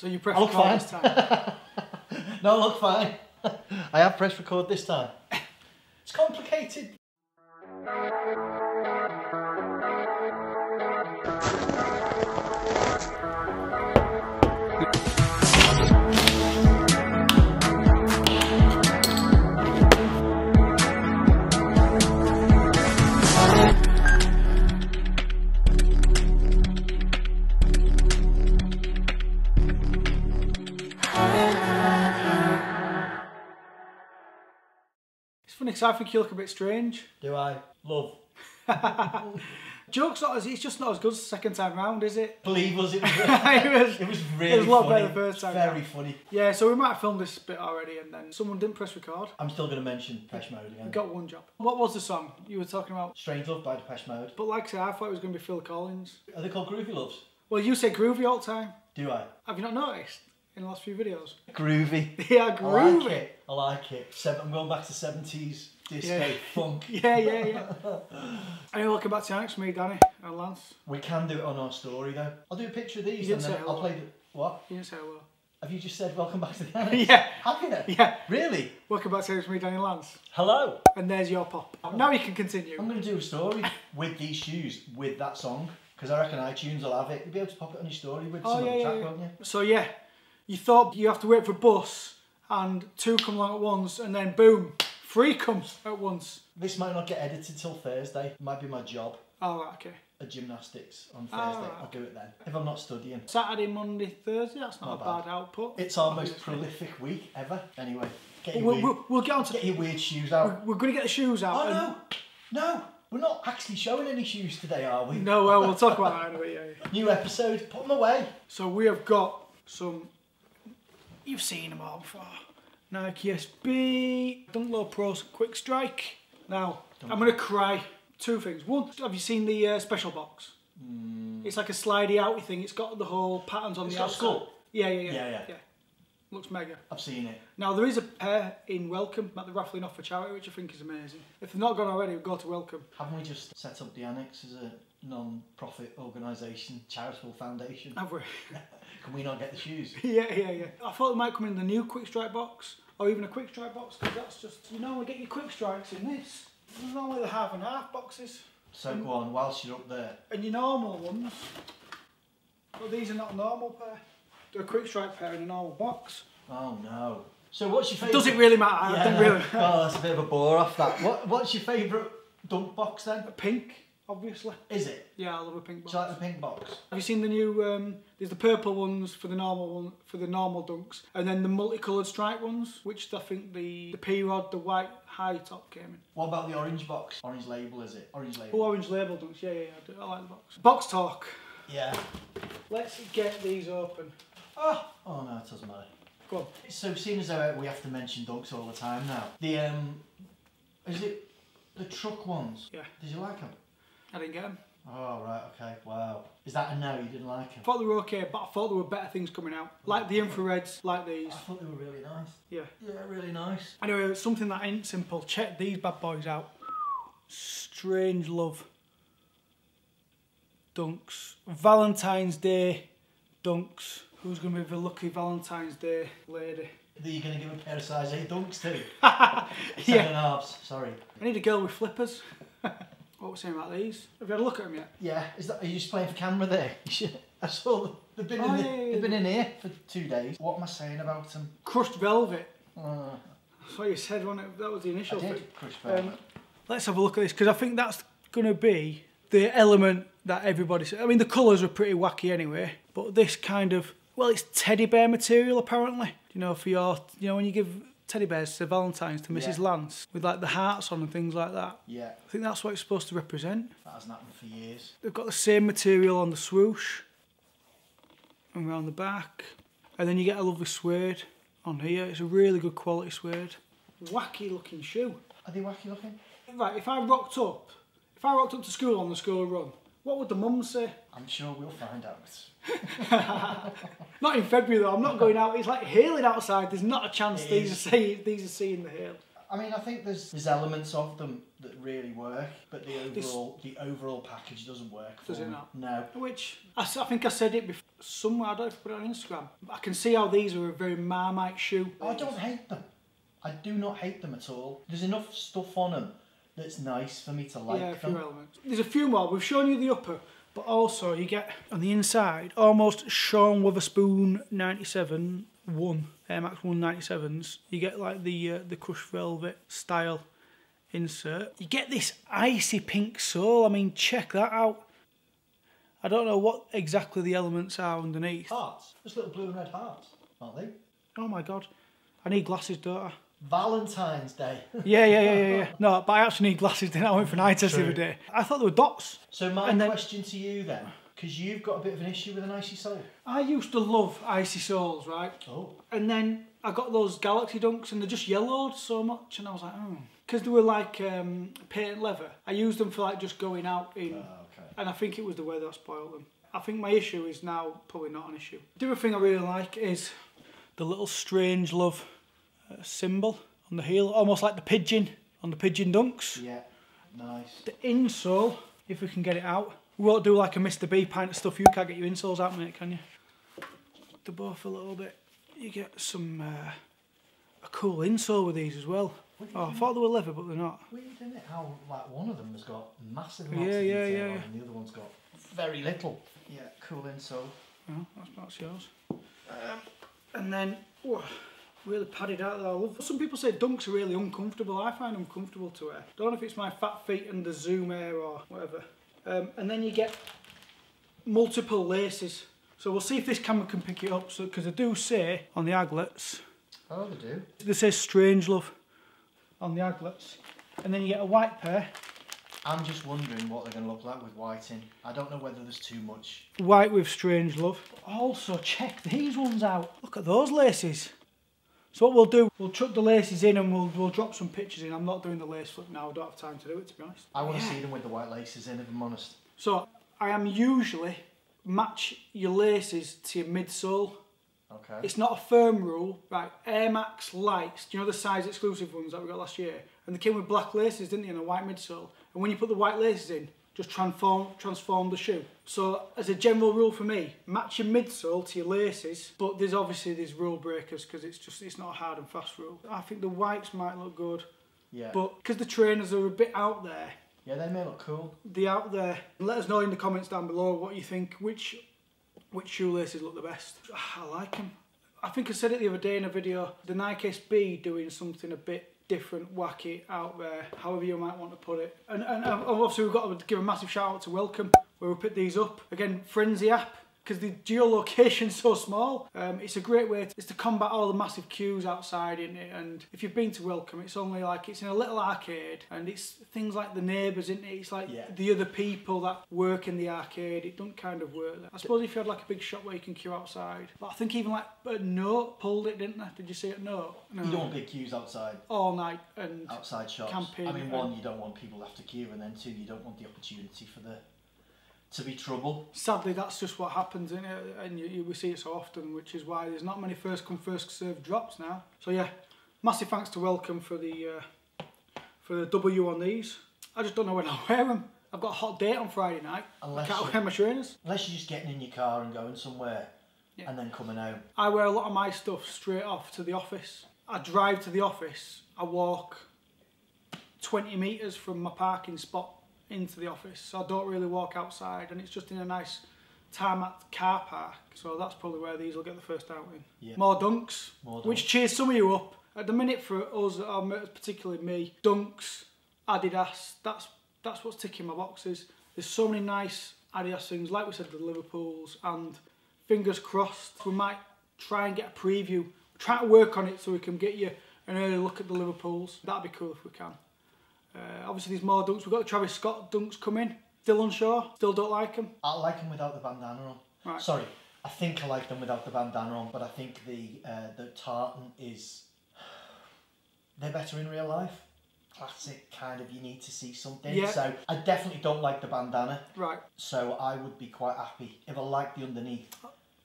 So you press record this time? No, I look fine. I have pressed record this time. It's complicated. I think you look a bit strange. Do I? Love. Joke's not as, it's just not as good as the second time round, is it? Believe us, it was, it was really funny. It was a lot better the first time. Very funny. Yeah, so we might have filmed this bit already and then someone didn't press record. I'm still going to mention Depeche Mode again. You got one job. What was the song you were talking about? Strangelove by Depeche Mode. But like I said, I thought it was going to be Phil Collins. Are they called Groovy Loves? Well, you say groovy all the time. Do I? Have you not noticed? In the last few videos. Groovy. They are groovy. I like it. I like it. I'm going back to 70s disco funk. Yeah. Anyway, welcome back to the next me, Danny and Lance. We can do it on our story though. I'll do a picture of these and then I'll play the... What? You didn't say hello. Have you just said welcome back to the annexe? Yeah. Have you? Yeah. Really? Welcome back to the next me, Danny and Lance. Hello. And there's your pop. Now you can continue. I'm going to do a story with these shoes, with that song, because I reckon iTunes will have it. You'll be able to pop it on your story with some other track, won't you? So yeah. You thought you have to wait for a bus and two come along at once and then boom, three comes at once. This might not get edited till Thursday. It might be my job. Oh, right, okay. A gymnastics on Thursday. Right. I'll do it then. If I'm not studying. Saturday, Monday, Thursday, that's not a bad output. It's our most prolific week ever. Anyway, we'll get on to... Get your weird shoes out. We're going to get the shoes out. Oh, no. We're not actually showing any shoes today, are we? No, well, we'll talk about that in a bit. Yeah. New episode. Put them away. So we have got some... You've seen them all before. Nike SB, Dunk Low Pro Quick Strike. Now, I'm going to cry. Two things. One, have you seen the special box? Mm. It's like a slidey outy thing. It's got the whole patterns on the outside. Skull. Yeah. Looks mega. I've seen it. Now, there is a pair in Welcome that they're raffling off for charity, which I think is amazing. If they've not gone already, go to Welcome. Haven't we just set up the annexe as a non-profit organisation, charitable foundation? Have we? Can we not get the shoes? Yeah. I thought they might come in the new Quick Strike box, or even a Quick Strike box, because that's just, you normally get your Quick Strikes in this. There's normally the half and half boxes. So go on, whilst you're up there. And your normal ones. But these are not a normal pair. They're a Quick Strike pair in a normal box. Oh no. So what's your favourite? Does it really matter? Yeah. I don't really. Oh, that's a bit of a bore off that. What's your favourite dunk box then? A pink. Obviously. Is it? Yeah, I love a pink box. Do you like the pink box? Have you seen the new, there's the purple ones for the normal dunks, and then the multicoloured stripe ones, which I think the P Rod, the white high top came in. What about the orange box? Orange label, is it? Orange label. Oh, orange label dunks, yeah, I like the box. Box talk. Yeah. Let's get these open. Oh no, it doesn't matter. Go on. So seeing as though we have to mention dunks all the time now, the, is it the truck ones? Yeah. Did you like them? I didn't get them. Oh, right, okay, wow. Is that a no, you didn't like them? I thought they were okay, but I thought there were better things coming out. Like the infrareds, like these. I thought they were really nice. Yeah. Yeah, really nice. Anyway, something that ain't simple. Check these bad boys out. Strangelove dunks. Valentine's Day dunks. Who's going to be the lucky Valentine's Day lady? That you're going to give a pair of size 8 dunks to? Seven and a halves, sorry. I need a girl with flippers. What were we saying about these? Have you had a look at them yet? Yeah. Are you just playing for camera there? I saw them. They've been in here for 2 days. What am I saying about them? Crushed velvet. That's what you said, wasn't it? That was the initial thing. Crushed velvet. Let's have a look at this, because I think that's going to be the element that everybody... I mean, the colours are pretty wacky anyway, but this kind of... Well, it's teddy bear material, apparently. You know, for your... You know, when you give... teddy bears to Valentine's to Mrs. Lance with like the hearts on and things like that. Yeah. I think that's what it's supposed to represent. That hasn't happened for years. They've got the same material on the swoosh and round the back. And then you get a lovely suede on here. It's a really good quality suede. Wacky looking shoe. Are they wacky looking? Right, if I rocked up to school on the school run, what would the mum say? I'm sure we'll find out. Not in February though, I'm not going out. It's like hailing outside, there's not a chance these are seeing the hail. I mean, I think there's elements of them that really work, but the overall package doesn't work for me. No. Which, I think I said it before somewhere, I don't know if I put it on Instagram. I can see how these are a very Marmite shoe. I don't hate them. I do not hate them at all. There's enough stuff on them that's nice for me to like them. Yeah, a few elements. There's a few more. We've shown you the upper, but also you get, on the inside, almost Sean Wotherspoon 97 1. Air Max 197s, you get like the crushed velvet style insert. You get this icy pink sole. I mean, check that out. I don't know what exactly the elements are underneath. Hearts, just little blue and red hearts, aren't they? Oh my God, I need glasses, don't I? Valentine's Day. Yeah. No, but I actually need glasses. Then I went for an eye test the other day. I thought they were dots. So my question to you then, because you've got a bit of an issue with an icy sole. I used to love icy soles, right? Oh. And then I got those Galaxy Dunks and they just yellowed so much and I was like, oh. Because they were like patent leather. I used them for like just going out in. Okay. And I think it was the weather that spoiled them. I think my issue is now probably not an issue. The other thing I really like is the little Strangelove symbol on the heel. Almost like the pigeon on the pigeon Dunks. Yeah, nice. The insole, if we can get it out. We won't do like a Mr. B pint of stuff. You can't get your insoles out, mate, can you? They're both a little bit. You get some a cool insole with these as well. Oh, I thought they were leather, but they're not. Weird, isn't it? How like one of them has got massive amounts of detail and the other one's got very little. Yeah, cool insole. Oh, that's yours. And then really padded out that I love. Some people say Dunks are really uncomfortable. I find them comfortable to wear. Don't know if it's my fat feet and the Zoom Air or whatever. And then you get multiple laces. So we'll see if this camera can pick it up, because they do say on the aglets. Oh, they do. They say Strangelove on the aglets. And then you get a white pair. I'm just wondering what they're going to look like with white in. I don't know whether there's too much. White with Strangelove. Also, check these ones out. Look at those laces. So what we'll do, we'll chuck the laces in and we'll drop some pictures in. I'm not doing the lace flip now, I don't have time to do it, to be honest. I want to see them with the white laces in, if I'm honest. So, I am usually match your laces to your midsole. Okay. It's not a firm rule. Right, Air Max Lights, do you know the size exclusive ones that we got last year? And they came with black laces, didn't they, and a white midsole. And when you put the white laces in, just transform the shoe. So as a general rule for me, match your midsole to your laces, but there's obviously these rule breakers because it's not a hard and fast rule. I think the whites might look good, but because the trainers are a bit out there. Yeah, they may look cool. They're out there. Let us know in the comments down below what you think, which shoelaces look the best. I like them. I think I said it the other day in a video, the Nike SB doing something a bit different, wacky, out there, however you might want to put it. And obviously we've got to give a massive shout out to Welcome, where we picked these up. Again, Frenzy app, because the geolocation's so small. It's a great way to combat all the massive queues outside, isn't it? And if you've been to Welcome, it's only like, it's in a little arcade, and it's things like the neighbours, isn't it? It's like the other people that work in the arcade. It doesn't kind of work there. I suppose if you had like a big shop where you can queue outside. But I think even like Note pulled it, didn't they? Did you see it? No. You don't want big queues outside. All night and outside shops. Camping. I mean, one, you don't want people to have to queue, and then two, you don't want the opportunity for the to be trouble. Sadly, that's just what happens, isn't it? And we see it so often, which is why there's not many first come first served drops now. So yeah, massive thanks to Welcome for the W on these. I just don't know when I'll wear them. I've got a hot date on Friday night. I can't wear my trainers. Unless you're just getting in your car and going somewhere and then coming home. I wear a lot of my stuff straight off to the office. I drive to the office. I walk 20 metres from my parking spot into the office, so I don't really walk outside, and it's just in a nice tarmac car park, so that's probably where these will get the first outing. Yeah. More dunks, which cheers some of you up. At the minute for us, particularly me, Dunks, Adidas, that's what's ticking my boxes. There's so many nice Adidas things, like we said, the Liverpools, and fingers crossed, we might try and get a preview, try to work on it so we can get you an early look at the Liverpools. That'd be cool if we can. Obviously there's more Dunks. We've got the Travis Scott Dunks coming. Still unsure. Still don't like them. I like them without the bandana on. Right. Sorry, I think I like them without the bandana on, but I think the tartan is... They're better in real life. Classic kind of, you need to see something. Yeah. So I definitely don't like the bandana. Right. So I would be quite happy if I liked the underneath.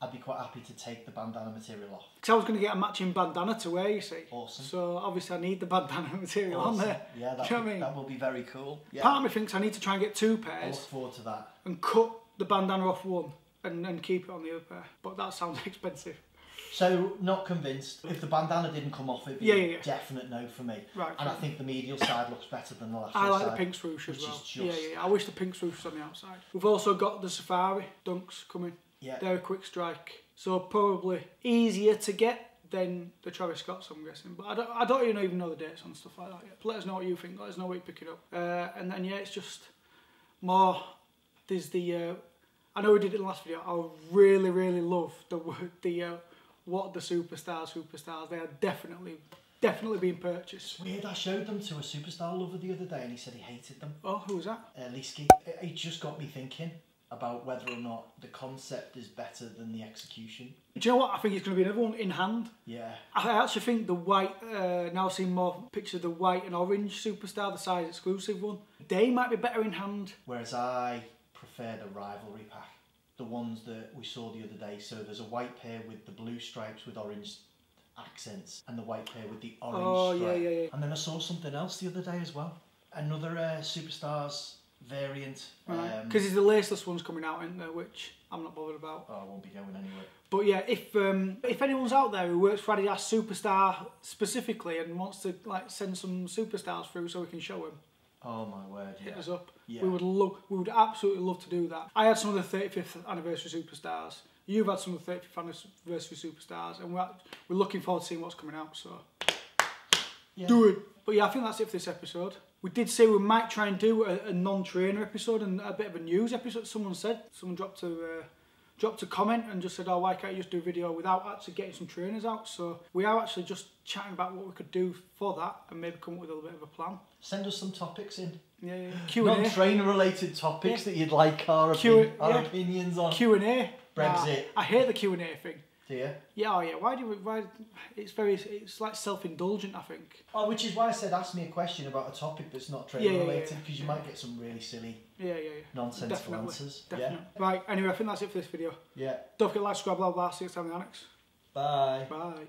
I'd be quite happy to take the bandana material off. Because I was going to get a matching bandana to wear, you see. Awesome. So obviously I need the bandana material on there. Yeah, that, that will be very cool. Yeah. Part of me thinks I need to try and get two pairs. I look forward to that. And cut the bandana off one and keep it on the other pair. But that sounds expensive. So, not convinced. If the bandana didn't come off, it'd be a definite no for me. Right, and I think the medial side looks better than the lateral side. I like the pink swoosh as well. I wish the pink swoosh was on the outside. We've also got the Safari Dunks coming. Yeah. They're a quick strike. So, probably easier to get than the Travis Scott's, I'm guessing. But I don't even know the dates on stuff like that yet. Let us know what you think. Let us know what you pick it up. And then, yeah, it's just more... There's the... I know we did it in the last video. I really, really love the Superstars. They are definitely being purchased. It's weird, I showed them to a Superstar lover the other day and he said he hated them. Oh, who was that? Erliski. It just got me thinking about whether or not the concept is better than the execution. Do you know what? I think it's going to be another one in hand. Yeah. I actually think the white, now I've seen more pictures of the white and orange Superstar, the size exclusive one. They might be better in hand. Whereas I prefer the rivalry pack. The ones that we saw the other day, so there's a white pair with the blue stripes with orange accents and the white pair with the orange stripe. Yeah. And then I saw something else the other day as well. Another Superstars variant. Because there's the laceless ones coming out, isn't there, which I'm not bothered about. Oh, I won't be going anyway. But yeah, if anyone's out there who works for Adidas Superstar specifically and wants to like send some Superstars through so we can show them. Oh my word, yeah. Hit us up. Yeah. We would absolutely love to do that. I had some of the 35th anniversary Superstars. You've had some of the 35th anniversary Superstars, and we're looking forward to seeing what's coming out, so yeah. Do it. But yeah, I think that's it for this episode. We did say we might try and do a non-trainer episode and a bit of a news episode. Someone dropped a comment and just said, oh, why can't you just do a video without actually getting some trainers out? So we are actually just chatting about what we could do for that and maybe come up with a little bit of a plan. Send us some topics in. Yeah. Q&A. Non-trainer related topics that you'd like our opinions on. Q&A. Brexit. I hate the Q&A thing. Do you? Yeah, why do we... It's like self-indulgent, I think. Oh, which is why I said ask me a question about a topic that's not trainer-related, because you might get some really silly, nonsensical answers. Definitely. Yeah. Right, anyway, I think that's it for this video. Yeah. Don't forget to like, subscribe, blah, blah, blah. See you next time in the annex. Bye. Bye.